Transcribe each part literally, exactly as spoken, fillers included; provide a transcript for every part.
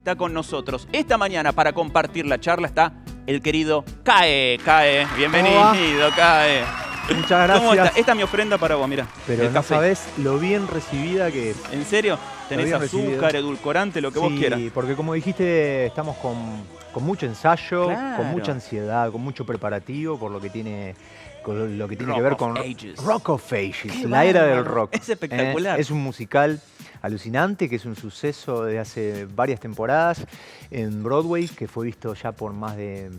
Está con nosotros esta mañana para compartir la charla, está el querido Cae. Cae, bienvenido, Cae. Muchas gracias. ¿Cómo está? Esta es mi ofrenda para vos, mirá. Pero el no sabés lo bien recibida que es. ¿En serio? Tenés azúcar, recibido. edulcorante, lo que sí, vos quieras. Sí, porque como dijiste, estamos con, con mucho ensayo, claro. con mucha ansiedad, con mucho preparativo, por lo que tiene... Con lo que tiene Rock que ver con Ages. Rock of Ages, la era del rock. Es espectacular. Eh, es un musical alucinante, que es un suceso de hace varias temporadas en Broadway, que fue visto ya por más de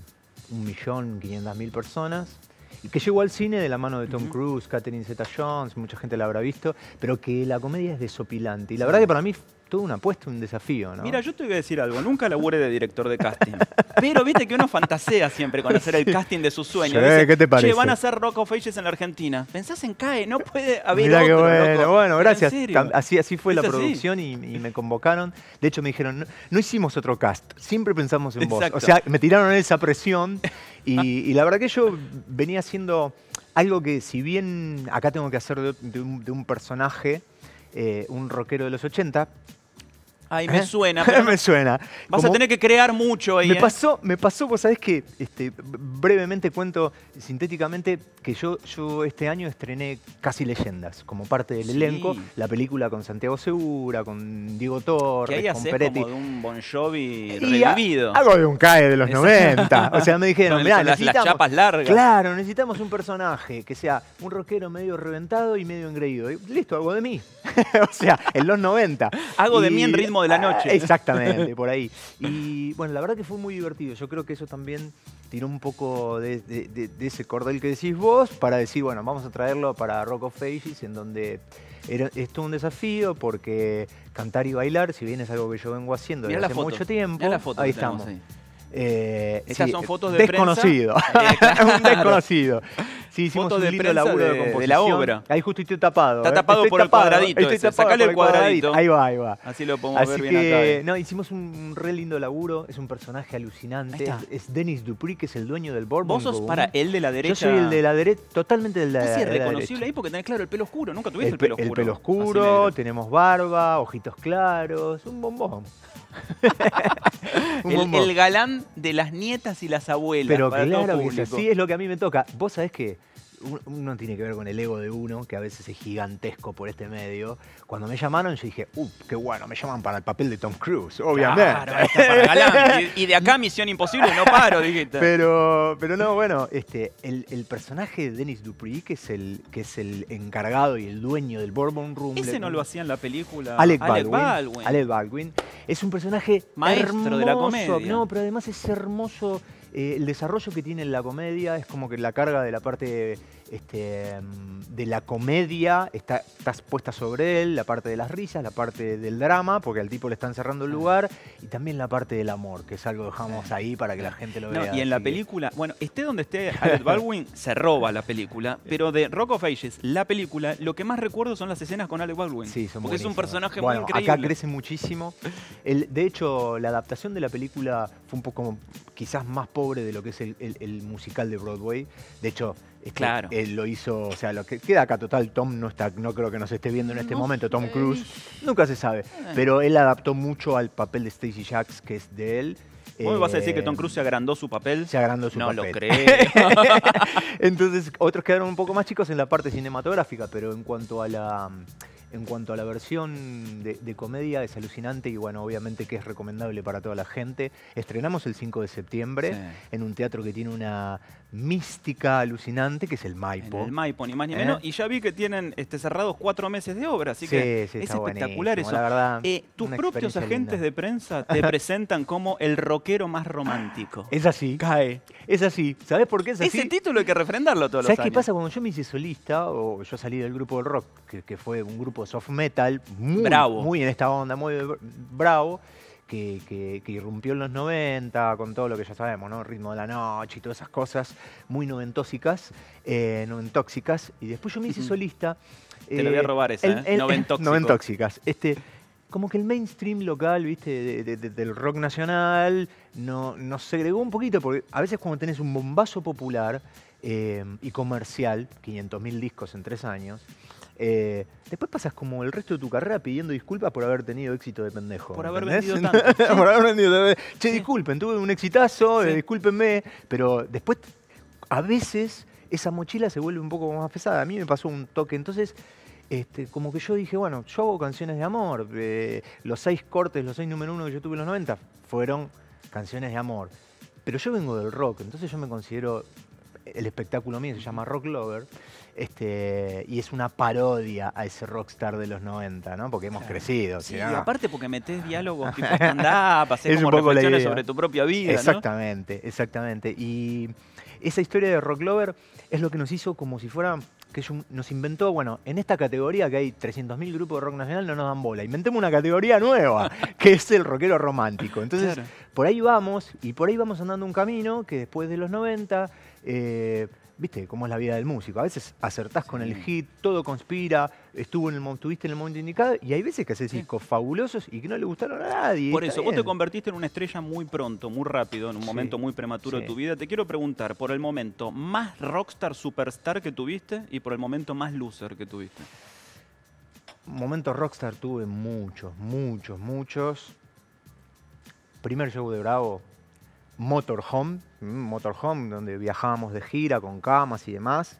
un millón quinientas mil personas, y que llegó al cine de la mano de Tom uh-huh. Cruise, Katherine Zeta-Jones, mucha gente la habrá visto, pero que la comedia es desopilante. Y la sí. verdad que para mí... Todo una apuesta, un desafío, ¿no? Mira, yo te voy a decir algo. Nunca laburé de director de casting. Pero viste que uno fantasea siempre con hacer el casting de sus sueños. Sí, ¿qué te parece? Che, van a hacer Rock of Ages en la Argentina. Pensás en Cae, no puede haber Mirá otro. Mirá que bueno, loco. Bueno, gracias. Así, así fue la producción y, y me convocaron. De hecho, me dijeron, no, no hicimos otro cast. Siempre pensamos en Exacto. vos. O sea, me tiraron esa presión. Y, y la verdad que yo venía haciendo algo que, si bien acá tengo que hacer de, de, un, de un personaje, eh, un rockero de los ochenta, Ay, me ¿Eh? suena. Pero me suena. Vas Como a tener que crear mucho ahí. Me, ¿eh? pasó, me pasó, vos sabés que este, brevemente cuento sintéticamente que yo, yo este año estrené Casi Leyendas, como parte del sí. elenco, la película con Santiago Segura, con Diego Torres, que ahí con Peretti. Como de un Bon Jovi revivido. Algo de un Cae de los noventa. O sea, me dijeron, mirá, las, necesitamos... Las chapas largas. Claro, necesitamos un personaje que sea un rockero medio reventado y medio engreído. Y listo, hago de mí. O sea, en los noventa. Hago y... de mí en ritmo de la noche. Exactamente, por ahí. Y bueno, la verdad que fue muy divertido. Yo creo que eso también tiró un poco de, de, de, de ese cordel que decís vos para decir, bueno, vamos a traerlo para Rock of Ages, en donde era, es todo un desafío porque cantar y bailar, si bien es algo que yo vengo haciendo desde hace mucho tiempo, ahí estamos. Eh, Estas sí, son fotos de desconocido. Prensa. Desconocido. Un desconocido. Sí, hicimos fotos un de lindo laburo de, de, de la obra. Ahí justo estoy tapado. Está tapado, ¿eh? por, tapado, el cuadradito, estoy tapado por el cuadradito. Sacale el cuadradito. Ahí va, ahí va. Así lo podemos Así ver que, bien acá. ¿eh? No, hicimos un re lindo laburo. Es un personaje alucinante. Es, es Dennis Dupree, que es el dueño del Bourbon Room. Vos sos para el de la derecha. Yo soy el de la derecha, totalmente del de la, sí, es de la derecha. Es reconocible ahí porque tenés, claro, el pelo oscuro. Nunca tuviste el, el pelo oscuro. El pelo oscuro, tenemos barba, ojitos claros, un bombón. el, el galán de las nietas y las abuelas. Pero para claro todo que sí, es lo que a mí me toca. Vos sabés que uno tiene que ver con el ego de uno, que a veces es gigantesco por este medio. Cuando me llamaron yo dije, ¡uh, qué bueno! Me llaman para el papel de Tom Cruise, obviamente. Claro, para galán. Y, y de acá Misión Imposible no paro, dijiste. Pero, pero no, bueno, este, el, el personaje de Dennis Dupree, que es el, que es el encargado y el dueño del Bourbon Room. Ese no lo hacía en la película. Alec Baldwin. Alec Baldwin. Alec Baldwin. Es un personaje maestro hermoso, de la comedia. No, pero además es hermoso. Eh, el desarrollo que tiene en la comedia es como que la carga de la parte este, de la comedia está, está puesta sobre él, la parte de las risas, la parte del drama, porque al tipo le están cerrando el lugar, y también la parte del amor, que es algo que dejamos ahí para que la gente lo vea. No, y en la película, bueno, esté donde esté, Alec Baldwin se roba la película, pero de Rock of Ages, la película, lo que más recuerdo son las escenas con Alec Baldwin. Sí, son porque buenísimas. Es un personaje bueno, muy increíble. Acá crece muchísimo. El, de hecho, la adaptación de la película fue un poco quizás más pobre de lo que es el, el, el musical de Broadway. De hecho, este, claro. él lo hizo, o sea, lo que queda acá, total, Tom no está, no creo que nos esté viendo en este no momento, Tom Cruise, nunca se sabe. Pero él adaptó mucho al papel de Stacey Jacks, que es de él. ¿Vos eh, vas a decir que Tom Cruise se agrandó su papel? Se agrandó su no papel. No lo creo. Entonces, otros quedaron un poco más chicos en la parte cinematográfica, pero en cuanto a la... En cuanto a la versión de, de comedia, es alucinante y, bueno, obviamente que es recomendable para toda la gente. Estrenamos el cinco de septiembre sí. en un teatro que tiene una mística alucinante, que es el Maipo. En el Maipo, ni más ni menos. ¿Eh? Y ya vi que tienen este, cerrados cuatro meses de obra, así sí, que sí, es espectacular eso. La verdad, eh, tus propios agentes linda. de prensa te presentan como el rockero más romántico. Es así. Cae. Es así. ¿Sabés por qué es así? Ese título hay que refrendarlo todos los años. ¿Sabés qué pasa? Cuando yo me hice solista, o yo salí del grupo del rock, que, que fue un grupo soft metal, muy, bravo. muy en esta onda, muy bravo, que, que, que irrumpió en los noventa, con todo lo que ya sabemos, ¿no? Ritmo de la noche y todas esas cosas muy noventóxicas, eh, noventóxicas. Y después yo me hice solista. Te eh, lo voy a robar esa, el, el, noventóxico. Noventóxicas. Este, como que el mainstream local, viste, de, de, de, del rock nacional, no, nos segregó un poquito, porque a veces cuando tenés un bombazo popular eh, y comercial, quinientos mil discos en tres años, Eh, después pasas como el resto de tu carrera pidiendo disculpas por haber tenido éxito de pendejo. Por haber ¿entendés? vendido tanto. ¿Sí? Por haber vendido tanto. Che, sí. disculpen, tuve un exitazo, sí. eh, discúlpenme. Pero después, a veces, esa mochila se vuelve un poco más pesada. A mí me pasó un toque. Entonces, este, como que yo dije, bueno, yo hago canciones de amor. Eh, los seis cortes, los seis número uno que yo tuve en los noventa fueron canciones de amor. Pero yo vengo del rock, entonces yo me considero... El espectáculo mío se llama Rock Lover, este, y es una parodia a ese rockstar de los noventa, ¿no? Porque hemos claro. crecido. Sí, ¿sí? Y aparte porque metés diálogos tipo stand-up, haces como reflexiones sobre tu propia vida, Exactamente, ¿no? exactamente. Y esa historia de Rock Lover es lo que nos hizo como si fuera... que nos inventó, bueno, en esta categoría que hay trescientos mil grupos de rock nacional no nos dan bola. Inventemos una categoría nueva, que es el rockero romántico. Entonces, claro. por ahí vamos, y por ahí vamos andando un camino que después de los noventa, eh, viste cómo es la vida del músico. A veces acertás sí. con el hit, todo conspira, estuvo en el, estuviste en el momento indicado, y hay veces que haces discos sí. fabulosos y que no le gustaron a nadie. Por eso, bien. vos te convertiste en una estrella muy pronto, muy rápido, en un sí. momento muy prematuro sí. de tu vida. Te quiero preguntar, por el momento más rockstar, superstar que tuviste y por el momento más loser que tuviste. Momentos rockstar tuve muchos, muchos, muchos. Primer show de Bravo, Motorhome, Motorhome, donde viajábamos de gira con camas y demás.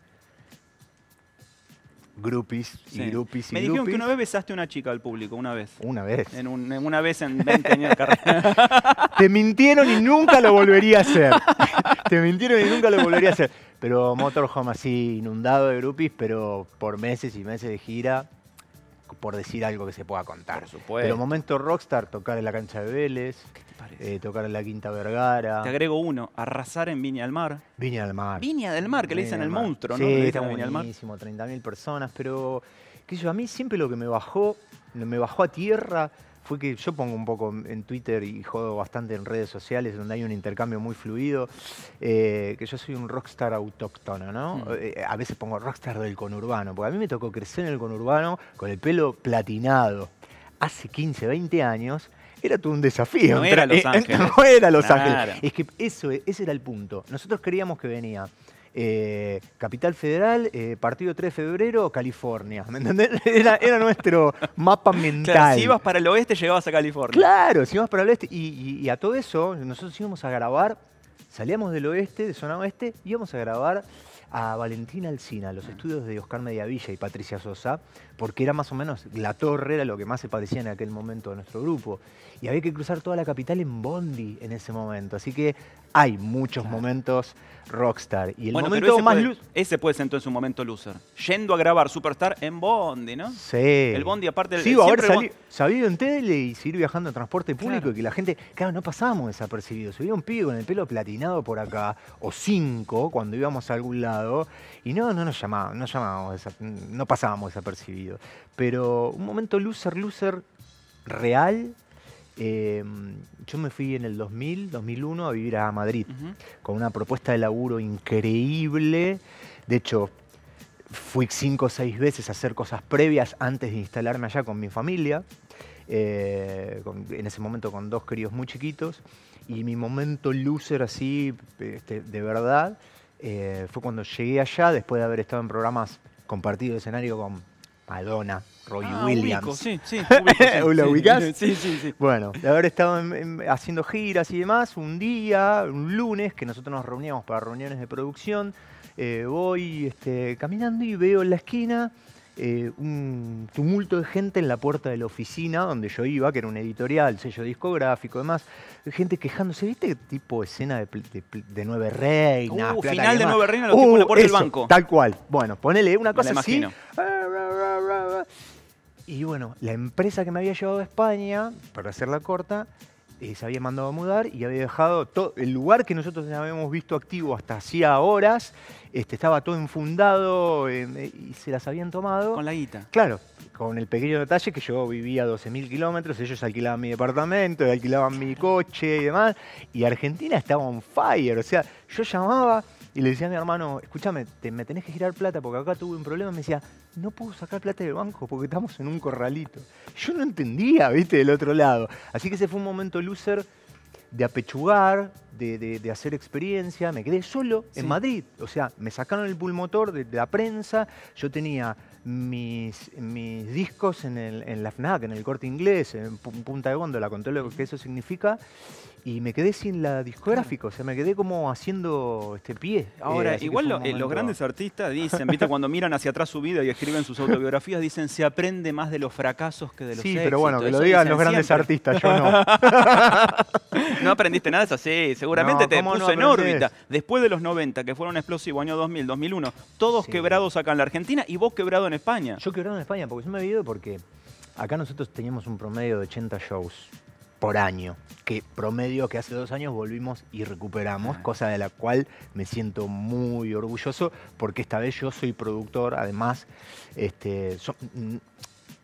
Groupies y sí. groupies y Me dijeron groupies. que una vez besaste a una chica al público, una vez. Una vez. En un, en una vez en veinte años de carrera. Te mintieron y nunca lo volvería a hacer. Te mintieron y nunca lo volvería a hacer. Pero Motorhome así, inundado de groupies, pero por meses y meses de gira, por decir algo que se pueda contar. Por supuesto. Pero momento rockstar, tocar en la cancha de Vélez. ¿Qué te parece? Eh, tocar en la Quinta Vergara. Te agrego uno, arrasar en Viña del Mar. Viña del Mar. Viña del Mar, que Viña le dicen el Mar. monstruo, sí, ¿no? Le dicen Viña del Mar. Buenísimo, treinta mil personas, pero qué sé yo, a mí siempre lo que me bajó, me bajó a tierra fue que yo pongo un poco en Twitter y jodo bastante en redes sociales donde hay un intercambio muy fluido, eh, que yo soy un rockstar autóctono, ¿no? Mm. Eh, a veces pongo rockstar del conurbano, porque a mí me tocó crecer en el conurbano con el pelo platinado. Hace quince, veinte años era todo un desafío. No era Los Ángeles. Eh, no era Los Ángeles. Claro. Es que eso, ese era el punto. Nosotros creíamos que venía... Eh, Capital Federal, eh, Partido tres de febrero, California. ¿Me entendés? Era, era nuestro mapa mental. Claro, si ibas para el oeste, llegabas a California. Claro, si ibas para el oeste. Y, y, y a todo eso, nosotros íbamos a grabar, salíamos del oeste, de zona oeste, íbamos a grabar a Valentina Alcina, a los estudios de Oscar Mediavilla y Patricia Sosa, porque era más o menos, la torre era lo que más se padecía en aquel momento de nuestro grupo. Y había que cruzar toda la capital en bondi en ese momento. Así que hay muchos claro. momentos rockstar. Y el bueno, momento ese más puede, ese puede ser entonces un momento loser. Yendo a grabar Superstar en bondi, ¿no? Sí. El bondi aparte... del sí, haber sali, salido en tele y seguir viajando en transporte público claro. y que la gente... Claro, no pasábamos desapercibidos. Subía un pibe con el pelo platinado por acá, o cinco, cuando íbamos a algún lado. Y no, no nos llamábamos, no, llamábamos, no pasábamos desapercibidos. Pero un momento loser, loser real. Eh, yo me fui en el dos mil, dos mil uno a vivir a Madrid uh-huh. con una propuesta de laburo increíble. De hecho, fui cinco o seis veces a hacer cosas previas antes de instalarme allá con mi familia. Eh, con, en ese momento con dos críos muy chiquitos. Y mi momento loser así, este, de verdad... Eh, fue cuando llegué allá, después de haber estado en programas compartidos de escenario con Madonna, Roy ah, Williams. Ubico, sí, sí, ubico, sí, ¿Lo ubicás? Sí, sí, sí. Bueno, de haber estado en, en, haciendo giras y demás, un día, un lunes, que nosotros nos reuníamos para reuniones de producción, eh, voy este, caminando y veo en la esquina eh, un tumulto de gente en la puerta de la oficina donde yo iba, que era un editorial, sello discográfico, demás, gente quejándose, ¿viste? Tipo escena de, de, de Nueve Reinas. Uh, final de Nueve Reinas, lo que uh, en la puerta eso, del banco. Tal cual. Bueno, ponele una cosa así. Y bueno, la empresa que me había llevado a España, para hacerla corta, eh, se había mandado a mudar y había dejado todo el lugar que nosotros habíamos visto activo hasta hacía horas, este, estaba todo enfundado eh, y se las habían tomado. Con la guita. Claro, con el pequeño detalle que yo vivía a doce mil kilómetros, ellos alquilaban mi departamento, alquilaban mi coche y demás, y Argentina estaba on fire, o sea, yo llamaba... Y le decía a mi hermano, escúchame, te, me tenés que girar plata porque acá tuve un problema. Y me decía, no puedo sacar plata del banco porque estamos en un corralito. Yo no entendía, viste, del otro lado. Así que ese fue un momento loser de apechugar, de, de, de hacer experiencia. Me quedé solo sí. en Madrid. O sea, me sacaron el pulmotor de, de la prensa. Yo tenía mis, mis discos en, el, en la FNAC, en el Corte Inglés, en Punta de Góndola, con todo lo que eso significa, y me quedé sin la discográfica, o sea, me quedé como haciendo este pie. Ahora, eh, igual lo, momento... los grandes artistas dicen, ¿viste? Cuando miran hacia atrás su vida y escriben sus autobiografías, dicen, se aprende más de los fracasos que de los sí, éxitos. Sí, pero bueno, que lo digan los grandes siempre. Artistas, yo no. No aprendiste nada, es así, seguramente no, te puso no en órbita. Después de los noventa, que fueron explosivos, año dos mil, dos mil uno, todos sí. quebrados acá en la Argentina y vos quebrado en España. Yo quebrado en España, porque yo me he ido porque acá nosotros teníamos un promedio de ochenta shows por año, que promedio que hace dos años volvimos y recuperamos, ah. cosa de la cual me siento muy orgulloso, porque esta vez yo soy productor, además, este, so,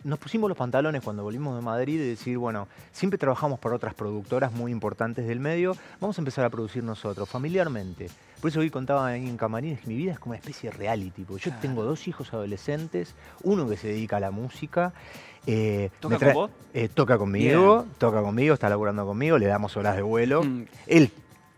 nos pusimos los pantalones cuando volvimos de Madrid y decir, bueno, siempre trabajamos para otras productoras muy importantes del medio, vamos a empezar a producir nosotros, familiarmente. Por eso hoy contaba en Camarines que mi vida es como una especie de reality, porque yo ah. tengo dos hijos adolescentes, uno que se dedica a la música. Eh, ¿Toca con vos? Eh, toca conmigo, Bien. toca conmigo, está laburando conmigo, le damos horas de vuelo. Mm. Él,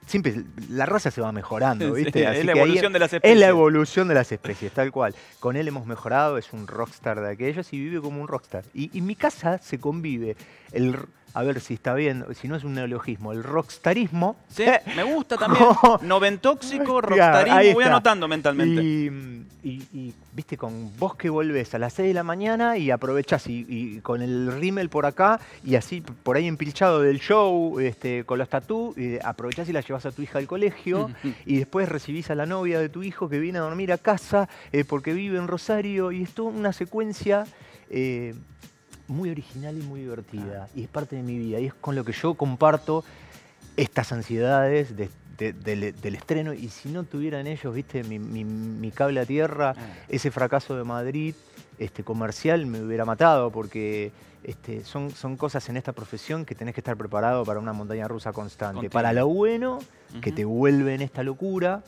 siempre, la raza se va mejorando, ¿viste? Sí, Así es la evolución ahí, de las especies. Es la evolución de las especies, tal cual. Con él hemos mejorado, es un rockstar de aquellos y vive como un rockstar. Y en mi casa se convive el... A ver si está bien, si no es un neologismo, el rockstarismo. Sí, me gusta también. Noventóxico, rockstarismo, voy anotando mentalmente. Y, y, y viste, con vos que volvés a las seis de la mañana y aprovechás y, y con el rímel por acá y así por ahí empilchado del show, este, con los tatú, eh, aprovechás y la llevas a tu hija al colegio mm-hmm. y después recibís a la novia de tu hijo que viene a dormir a casa eh, porque vive en Rosario y es toda una secuencia... Eh, muy original y muy divertida, ah. y es parte de mi vida, y es con lo que yo comparto estas ansiedades de, de, de, del estreno, y si no tuvieran ellos, viste, mi, mi, mi cable a tierra, ah. ese fracaso de Madrid este, comercial me hubiera matado, porque este, son, son cosas en esta profesión que tenés que estar preparado para una montaña rusa constante, Contigo. para lo bueno, uh-huh. que te vuelve en esta locura,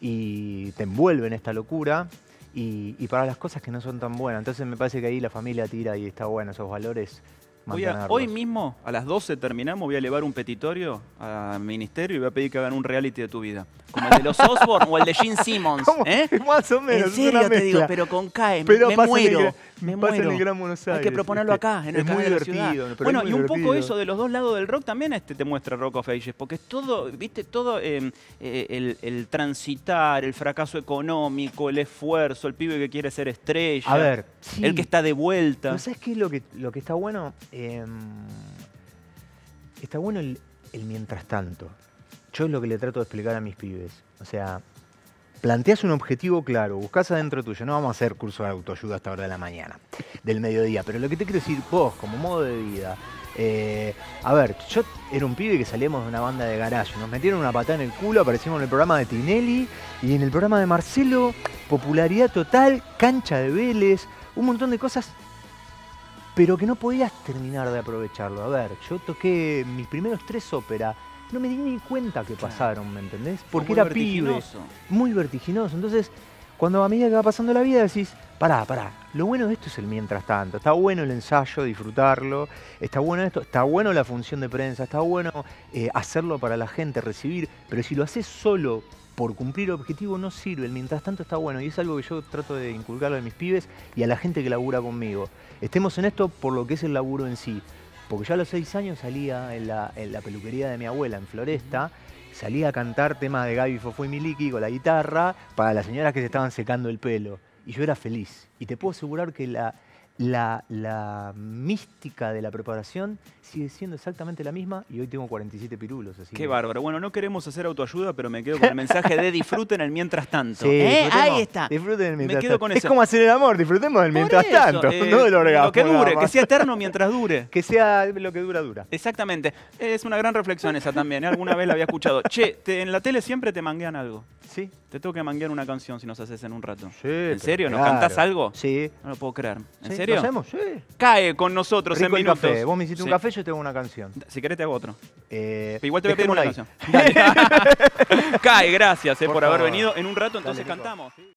y te envuelve en esta locura, Y, y para las cosas que no son tan buenas. Entonces me parece que ahí la familia tira y está bueno esos valores. A, hoy mismo, a las doce terminamos, voy a elevar un petitorio al ministerio y voy a pedir que hagan un reality de tu vida. Como el de los Osbourne o el de Jim Simmons. ¿Eh? Más o menos. En serio te digo, pero con Cae, me, me muero. El, me muero. El Gran Buenos Aires. Hay que proponerlo acá, en el Cae de la ciudad. Bueno, y un divertido. poco eso de los dos lados del rock también este te muestra Rock of Ages, porque es todo, viste, todo eh, el, el transitar, el fracaso económico, el esfuerzo, el pibe que quiere ser estrella, a ver, sí. el que está de vuelta. ¿No sabes qué es lo que, lo que está bueno? Eh, está bueno el, el mientras tanto. Yo es lo que le trato de explicar a mis pibes. O sea, planteas un objetivo claro, buscas adentro tuyo. No vamos a hacer curso de autoayuda hasta ahora de la mañana, del mediodía. Pero lo que te quiero decir vos, como modo de vida. Eh, a ver, yo era un pibe que salíamos de una banda de garage. Nos metieron una patada en el culo, aparecimos en el programa de Tinelli y en el programa de Marcelo. Popularidad total, cancha de Vélez, un montón de cosas... pero que no podías terminar de aprovecharlo. A ver, yo toqué mis primeros tres óperas, no me di ni cuenta que pasaron, ¿me entendés? Porque era pibe, muy vertiginoso. Entonces, cuando a medida que va pasando la vida decís, pará, pará, lo bueno de esto es el mientras tanto, está bueno el ensayo, disfrutarlo, está bueno esto, está bueno la función de prensa, está bueno eh, hacerlo para la gente, recibir, pero si lo haces solo por cumplir objetivo no sirve, el mientras tanto está bueno y es algo que yo trato de inculcarle a mis pibes y a la gente que labura conmigo. Estemos en esto por lo que es el laburo en sí, porque yo a los seis años salía en la, en la peluquería de mi abuela en Floresta, salía a cantar temas de Gaby, Fofó y Miliki con la guitarra para las señoras que se estaban secando el pelo y yo era feliz y te puedo asegurar que la... La, la mística de la preparación sigue siendo exactamente la misma y hoy tengo cuarenta y siete pirulos. Así Qué que... bárbaro. Bueno, no queremos hacer autoayuda, pero me quedo con el mensaje de disfruten el mientras tanto. Sí, ¿Eh? Ahí está. Disfruten el mientras tanto. Es como hacer el amor, disfrutemos del mientras eso, tanto. Eh, no del orgasmo. Lo que dure, que sea eterno mientras dure. Que sea lo que dura, dura. Exactamente. Es una gran reflexión esa también. Alguna vez la había escuchado. Che, te, en la tele siempre te manguean algo. Sí. Te tengo que manguear una canción si nos haces en un rato. Sí, ¿En serio? Claro. ¿Nos cantás algo? Sí. No lo puedo creer. ¿En sí, serio? ¿Lo hacemos? Sí. Cae con nosotros Rico en minutos. Café. Vos me hiciste sí. un café, yo te hago una canción. Si querés te hago otro. Eh, Igual te voy a pedir una ahí. canción. Cae, gracias eh, por, por haber venido. En un rato entonces Dale, cantamos. Sí.